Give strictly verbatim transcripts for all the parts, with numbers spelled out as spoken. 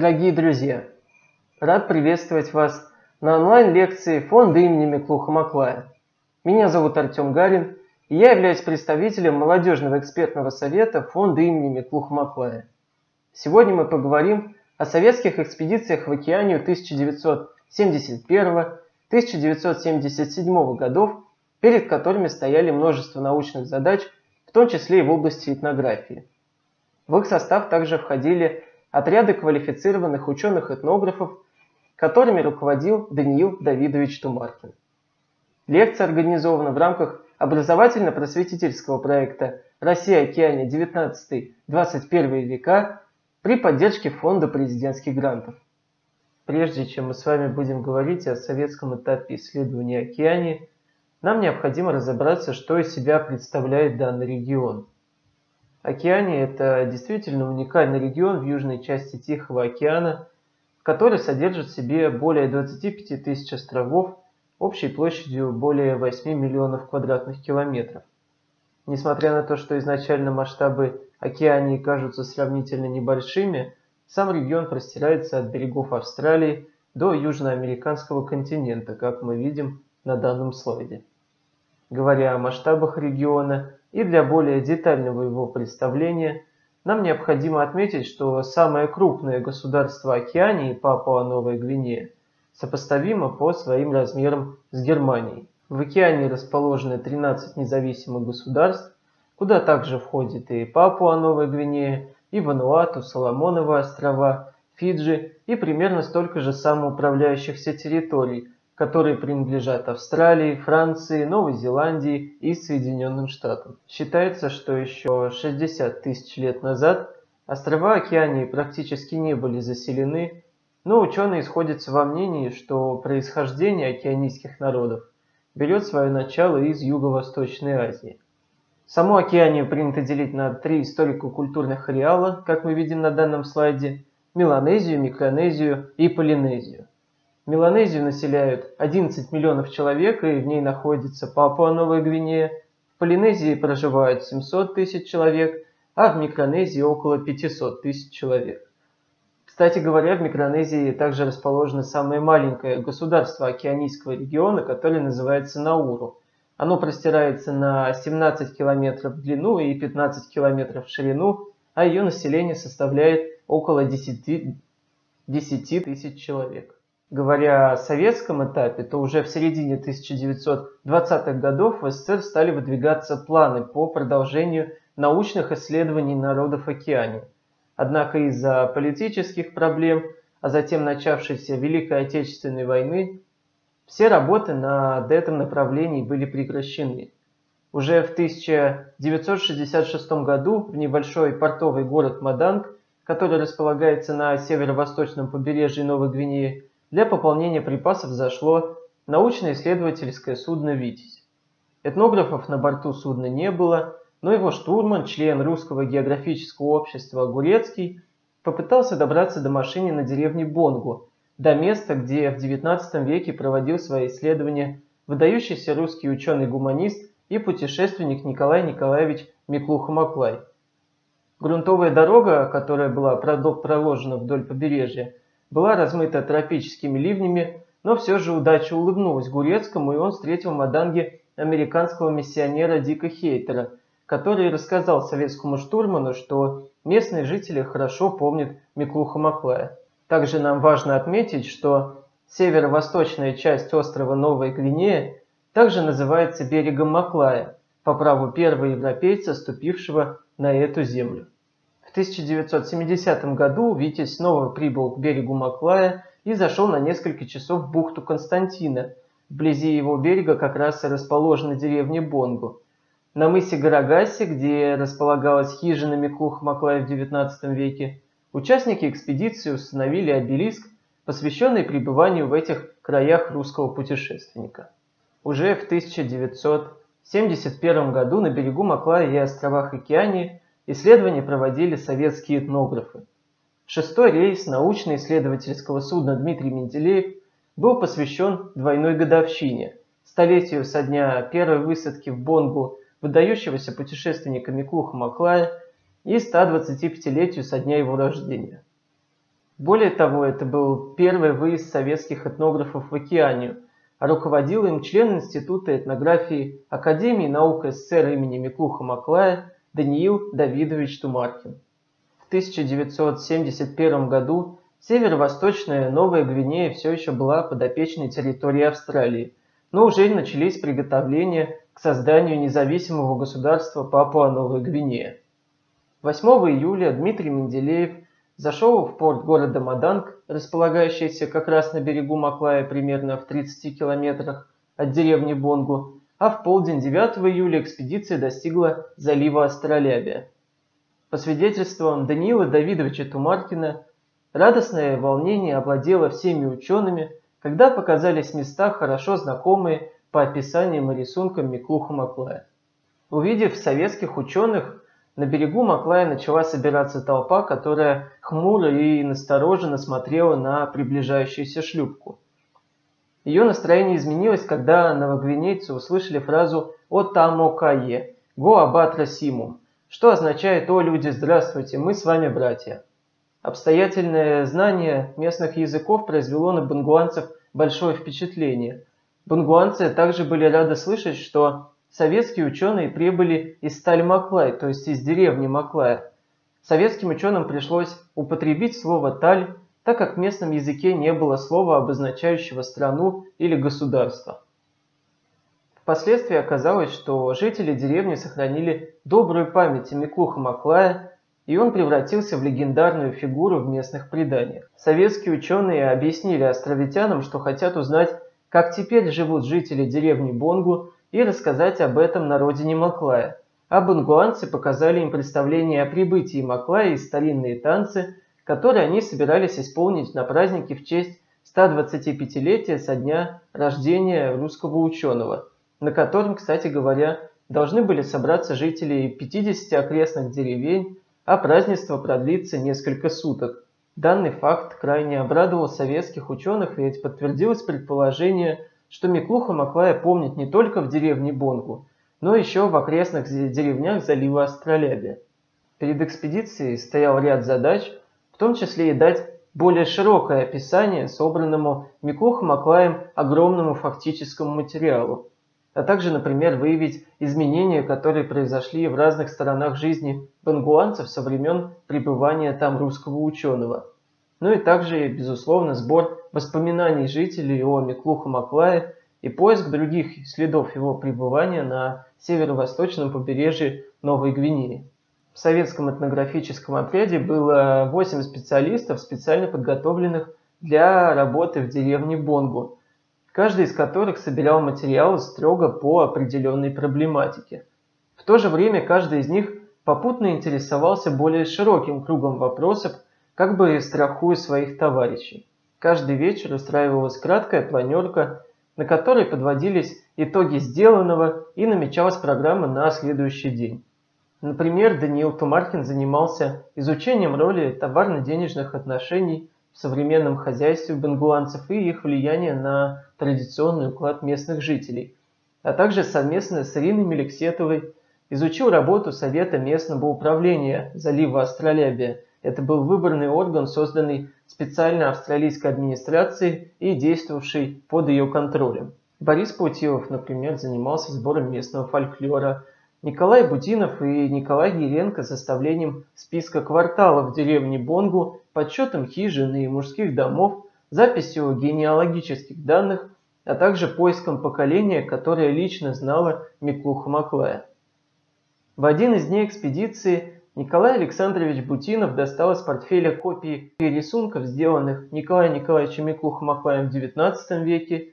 Дорогие друзья, рад приветствовать вас на онлайн-лекции фонда имени Миклухо-Маклая. Меня зовут Артем Гарин, и я являюсь представителем молодежного экспертного совета фонда имени Миклухо-Маклая. Сегодня мы поговорим о советских экспедициях в Океанию тысяча девятьсот семьдесят первого — тысяча девятьсот семьдесят седьмого годов, перед которыми стояли множество научных задач, в том числе и в области этнографии. В их состав также входили отряды квалифицированных ученых-этнографов, которыми руководил Даниил Давидович Тумаркин. Лекция организована в рамках образовательно-просветительского проекта «Россия-Океания девятнадцатый — двадцать первый века» при поддержке Фонда президентских грантов. Прежде чем мы с вами будем говорить о советском этапе исследования Океании, нам необходимо разобраться, что из себя представляет данный регион. Океания – это действительно уникальный регион в южной части Тихого океана, который содержит в себе более двадцати пяти тысяч островов общей площадью более восьми миллионов квадратных километров. Несмотря на то, что изначально масштабы Океании кажутся сравнительно небольшими, сам регион простирается от берегов Австралии до южноамериканского континента, как мы видим на данном слайде. Говоря о масштабах региона, и для более детального его представления нам необходимо отметить, что самое крупное государство Океании, Папуа-Новая Гвинея, сопоставимо по своим размерам с Германией. В Океании расположены тринадцать независимых государств, куда также входит и Папуа-Новая Гвинея, и Вануату, Соломоновы Острова, Фиджи и примерно столько же самоуправляющихся территорий, которые принадлежат Австралии, Франции, Новой Зеландии и Соединенным Штатам. Считается, что еще шестьдесят тысяч лет назад острова Океании практически не были заселены, но ученые сходятся во мнении, что происхождение океанийских народов берет свое начало из Юго-Восточной Азии. Саму Океанию принято делить на три историко-культурных ареала, как мы видим на данном слайде – Меланезию, Микронезию и Полинезию. Меланезию населяют одиннадцать миллионов человек, и в ней находится Папуа-Новая Гвинея. В Полинезии проживают семьсот тысяч человек, а в Микронезии около пятисот тысяч человек. Кстати говоря, в Микронезии также расположено самое маленькое государство океанийского региона, которое называется Науру. Оно простирается на семнадцать километров в длину и пятнадцать километров в ширину, а ее население составляет около десяти тысяч человек. Говоря о советском этапе, то уже в середине тысяча девятьсот двадцатых годов в СССР стали выдвигаться планы по продолжению научных исследований народов Океании. Однако из-за политических проблем, а затем начавшейся Великой Отечественной войны, все работы над этом направлении были прекращены. Уже в тысяча девятьсот шестьдесят шестом году в небольшой портовый город Маданг, который располагается на северо-восточном побережье Новой Гвинеи, для пополнения припасов зашло научно-исследовательское судно «Витязь». Этнографов на борту судна не было, но его штурман, член Русского географического общества Гуретский, попытался добраться до машины на деревне Бонгу, до места, где в девятнадцатом веке проводил свои исследования выдающийся русский ученый-гуманист и путешественник Николай Николаевич Миклухо-Маклай. Грунтовая дорога, которая была проложена вдоль побережья, была размыта тропическими ливнями, но все же удача улыбнулась Гурецкому, и он встретил в Маданге американского миссионера Дика Хейтера, который рассказал советскому штурману, что местные жители хорошо помнят Миклухо-Маклая. Также нам важно отметить, что северо-восточная часть острова Новая Гвинея также называется берегом Маклая, по праву первого европейца, ступившего на эту землю. В тысяча девятьсот семидесятом году Витязь снова прибыл к берегу Маклая и зашел на несколько часов в бухту Константина. Вблизи его берега как раз и расположена деревня Бонгу. На мысе Гарагасси, где располагалась хижина Миклухо-Маклая в девятнадцатом веке, участники экспедиции установили обелиск, посвященный пребыванию в этих краях русского путешественника. Уже в тысяча девятьсот семьдесят первом году на берегу Маклая и островах Океании исследования проводили советские этнографы. Шестой рейс научно-исследовательского судна «Дмитрий Менделеев» был посвящен двойной годовщине – столетию со дня первой высадки в Бонгу выдающегося путешественника Миклухо-Маклая и ста двадцати пятилетию со дня его рождения. Более того, это был первый выезд советских этнографов в Океанию, а руководил им член Института этнографии Академии Наук СССР имени Миклухо-Маклая Даниил Давидович Тумаркин. В тысяча девятьсот семьдесят первом году северо-восточная Новая Гвинея все еще была подопечной территорией Австралии, но уже начались приготовления к созданию независимого государства Папуа-Новая Гвинея. восьмого июля Дмитрий Менделеев зашел в порт города Маданг, располагающийся как раз на берегу Маклая, примерно в тридцати километрах от деревни Бонгу, а в полдень девятого июля экспедиция достигла залива Астролябия. По свидетельствам Даниила Давидовича Тумаркина, радостное волнение овладело всеми учеными, когда показались места, хорошо знакомые по описаниям и рисункам Миклухо-Маклая. Увидев советских ученых, на берегу Маклая начала собираться толпа, которая хмуро и настороженно смотрела на приближающуюся шлюпку. Ее настроение изменилось, когда новогвинейцы услышали фразу «О тамо кае», «Го абатра симум», что означает «О, люди, здравствуйте, мы с вами братья». Обстоятельное знание местных языков произвело на бонгуанцев большое впечатление. Бонгуанцы также были рады слышать, что советские ученые прибыли из Таль-Маклай, то есть из деревни Маклая. Советским ученым пришлось употребить слово «таль», так как в местном языке не было слова, обозначающего страну или государство. Впоследствии оказалось, что жители деревни сохранили добрую память о Миклухо-Маклая, и он превратился в легендарную фигуру в местных преданиях. Советские ученые объяснили островитянам, что хотят узнать, как теперь живут жители деревни Бонгу, и рассказать об этом на родине Маклая. А бонгуанцы показали им представление о прибытии Маклая и старинные танцы, которые они собирались исполнить на празднике в честь ста двадцатипятилетия со дня рождения русского ученого, на котором, кстати говоря, должны были собраться жители пятидесяти окрестных деревень, а празднество продлится несколько суток. Данный факт крайне обрадовал советских ученых, ведь подтвердилось предположение, что Миклухо-Маклая помнит не только в деревне Бонгу, но еще в окрестных деревнях залива Астролябия. Перед экспедицией стоял ряд задач, в том числе и дать более широкое описание собранному Миклухо-Маклаем огромному фактическому материалу, а также, например, выявить изменения, которые произошли в разных сторонах жизни бонгуанцев со времен пребывания там русского ученого. Ну и также, безусловно, сбор воспоминаний жителей о Миклухо-Маклае и поиск других следов его пребывания на северо-восточном побережье Новой Гвинеи. В советском этнографическом отряде было восемь специалистов, специально подготовленных для работы в деревне Бонгу, каждый из которых собирал материалы строго по определенной проблематике. В то же время каждый из них попутно интересовался более широким кругом вопросов, как бы страхуя своих товарищей. Каждый вечер устраивалась краткая планерка, на которой подводились итоги сделанного и намечалась программа на следующий день. Например, Даниил Тумаркин занимался изучением роли товарно-денежных отношений в современном хозяйстве бонгуанцев и их влияния на традиционный уклад местных жителей, а также совместно с Ириной Меликсетовой изучил работу Совета местного управления залива Астролябия. Это был выборный орган, созданный специально австралийской администрацией и действовавший под ее контролем. Борис Путилов, например, занимался сбором местного фольклора, Николай Бутинов и Николай Гиренко составлением списка кварталов деревни Бонгу, подсчетом хижин и мужских домов, записью генеалогических данных, а также поиском поколения, которое лично знало Миклухо-Маклая. В один из дней экспедиции Николай Александрович Бутинов достал из портфеля копии рисунков, сделанных Николаем Николаевичем Миклухо-Маклаем в девятнадцатом веке,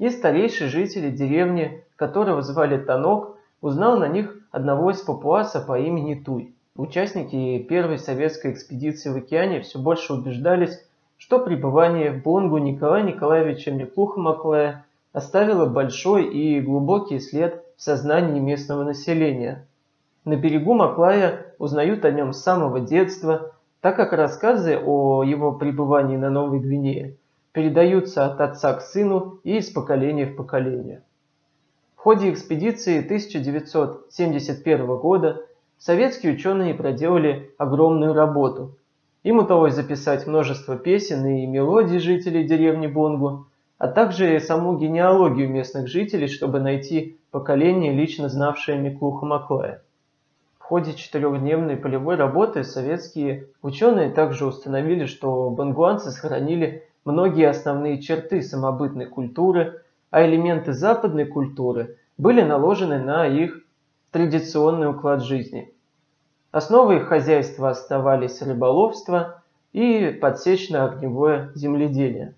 и старейший житель деревни, которого звали Танок, узнал на них одного из папуаса по имени Туй. Участники первой советской экспедиции в Океане все больше убеждались, что пребывание в Бонгу Николая Николаевича Миклухо-Маклая оставило большой и глубокий след в сознании местного населения. На берегу Маклая узнают о нем с самого детства, так как рассказы о его пребывании на Новой Гвинее передаются от отца к сыну и из поколения в поколение. В ходе экспедиции тысяча девятьсот семьдесят первого года советские ученые проделали огромную работу. Им удалось записать множество песен и мелодий жителей деревни Бонгу, а также саму генеалогию местных жителей, чтобы найти поколение, лично знавшее Миклухо-Маклая. В ходе четырехдневной полевой работы советские ученые также установили, что бонгуанцы сохранили многие основные черты самобытной культуры, а элементы западной культуры были наложены на их традиционный уклад жизни. Основой их хозяйства оставались рыболовство и подсечно-огневое земледелие.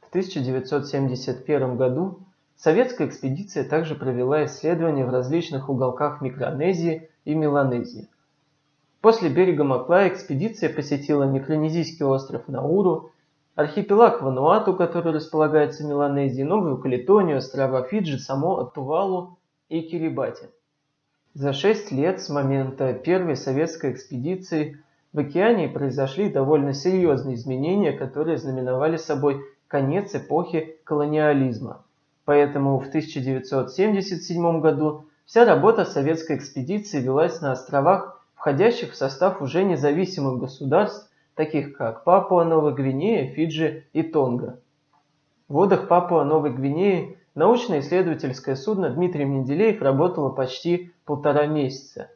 В тысяча девятьсот семьдесят первом году советская экспедиция также провела исследования в различных уголках Микронезии и Меланезии. После берега Маклая экспедиция посетила микронезийский остров Науру, архипелаг Вануату, который располагается в Меланезии, Новую Каледонию, острова Фиджи, само Атувалу и Кирибати. За шесть лет с момента первой советской экспедиции в Океании произошли довольно серьезные изменения, которые знаменовали собой конец эпохи колониализма. Поэтому в тысяча девятьсот семьдесят седьмом году вся работа советской экспедиции велась на островах, входящих в состав уже независимых государств, таких как Папуа-Новая Гвинея, Фиджи и Тонга. В водах Папуа-Новой Гвинеи научно-исследовательское судно «Дмитрий Менделеев» работало почти полтора месяца.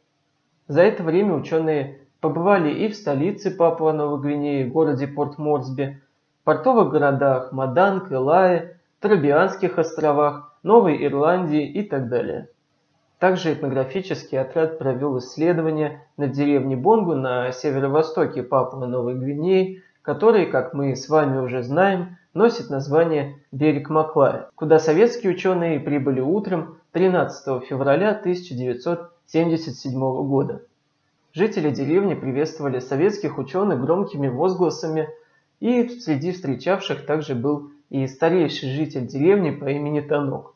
За это время ученые побывали и в столице Папуа-Новой Гвинеи, городе Порт-Морсби, портовых городах Маданг, Элае, Торбианских островах, Новой Ирландии и так далее. Также этнографический отряд провел исследования на деревне Бонгу на северо-востоке Папуа-Новой Гвинеи, которые, как мы с вами уже знаем, носит название «Берег Маклая», куда советские ученые прибыли утром тринадцатого февраля тысяча девятьсот семьдесят седьмого года. Жители деревни приветствовали советских ученых громкими возгласами, и среди встречавших также был и старейший житель деревни по имени Танок.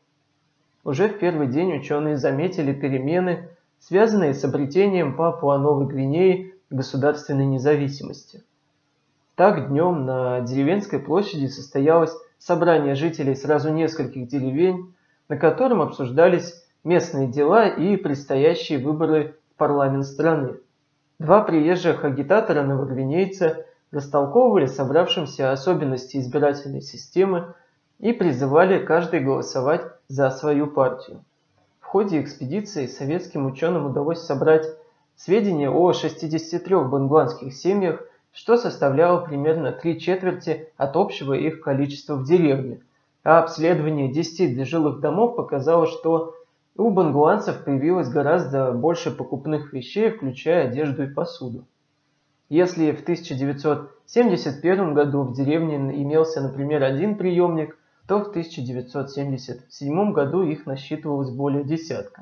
Уже в первый день ученые заметили перемены, связанные с обретением Папуа-Новой Гвинеи государственной независимости. Так днем на деревенской площади состоялось собрание жителей сразу нескольких деревень, на котором обсуждались местные дела и предстоящие выборы в парламент страны. Два приезжих агитатора новогвинейца растолковывали собравшимся особенности избирательной системы и призывали каждый голосовать за свою партию. В ходе экспедиции советским ученым удалось собрать сведения о шестидесяти трёх бонгуанских семьях, что составляло примерно три четверти от общего их количества в деревне. А обследование десяти жилых домов показало, что у бонгуанцев появилось гораздо больше покупных вещей, включая одежду и посуду. Если в тысяча девятьсот семьдесят первом году в деревне имелся, например, один приемник, то в тысяча девятьсот семьдесят седьмом году их насчитывалось более десятка.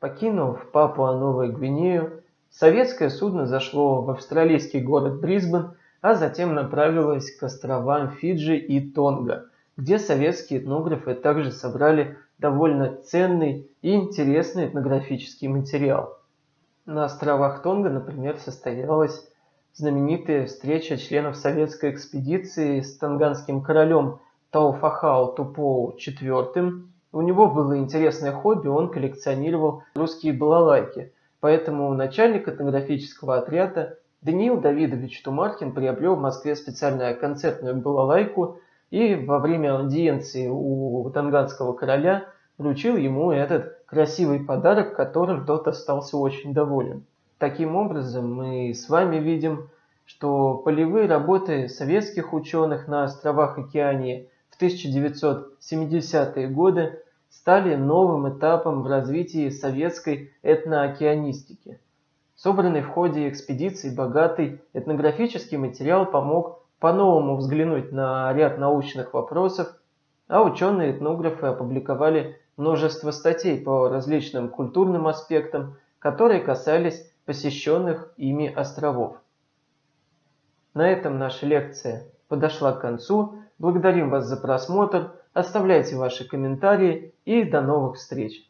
Покинув Папуа-Новую Гвинею, советское судно зашло в австралийский город Брисбен, а затем направилось к островам Фиджи и Тонга, где советские этнографы также собрали довольно ценный и интересный этнографический материал. На островах Тонга, например, состоялась знаменитая встреча членов советской экспедиции с танганским королем Тауфахау Тупоу четвёртым. У него было интересное хобби, он коллекционировал русские балалайки. Поэтому начальник этнографического отряда Даниил Давидович Тумаркин приобрел в Москве специальную концертную балалайку и во время аудиенции у танганского короля вручил ему этот красивый подарок, которым тот остался очень доволен. Таким образом, мы с вами видим, что полевые работы советских ученых на островах Океании в тысяча девятьсот семидесятые годы стали новым этапом в развитии советской этноокеанистики. Собранный в ходе экспедиции богатый этнографический материал помог по-новому взглянуть на ряд научных вопросов, а ученые-этнографы опубликовали множество статей по различным культурным аспектам, которые касались посещенных ими островов. На этом наша лекция подошла к концу. Благодарим вас за просмотр. Оставляйте ваши комментарии и до новых встреч!